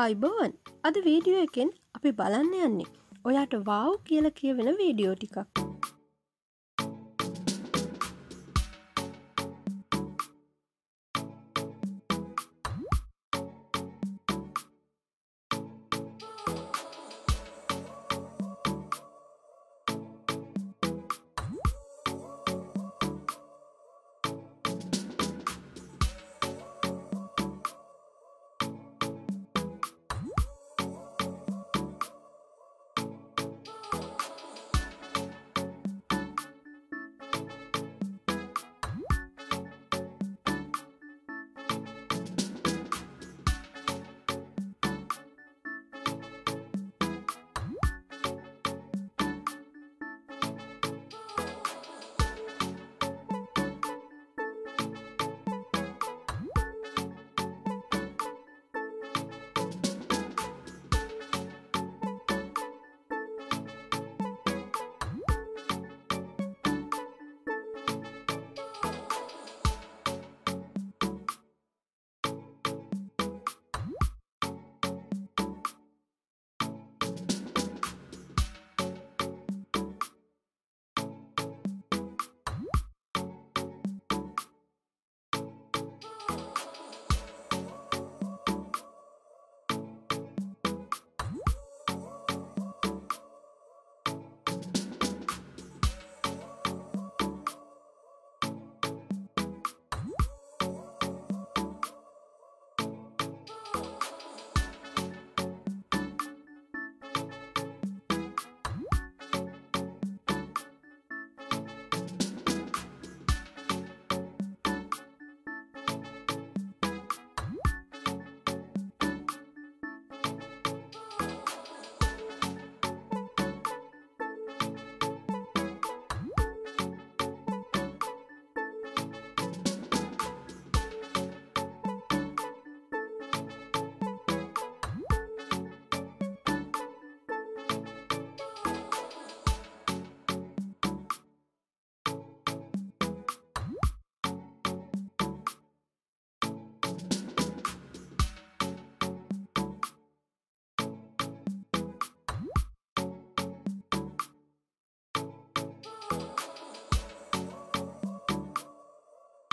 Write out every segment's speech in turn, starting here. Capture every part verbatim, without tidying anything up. ආයිබෝන් අද වීඩියෝ එකෙන් අපි බලන්න යන්නේ ඔයාට වාව් කියලා කියවෙන වීඩියෝ ටිකක්.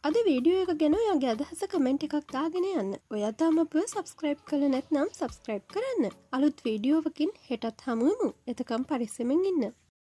අද වීඩියෝ එක ගැන ඔයාගේ අදහස කමෙන්ට් එකක් දාගෙන යන්න. ඔයා තාම අපව subscribe කරලා නැත්නම් subscribe කරන්න. අලුත් වීඩියෝවකින් හෙටත් හමුවෙමු. එතකම් පරිස්සමෙන් ඉන්න.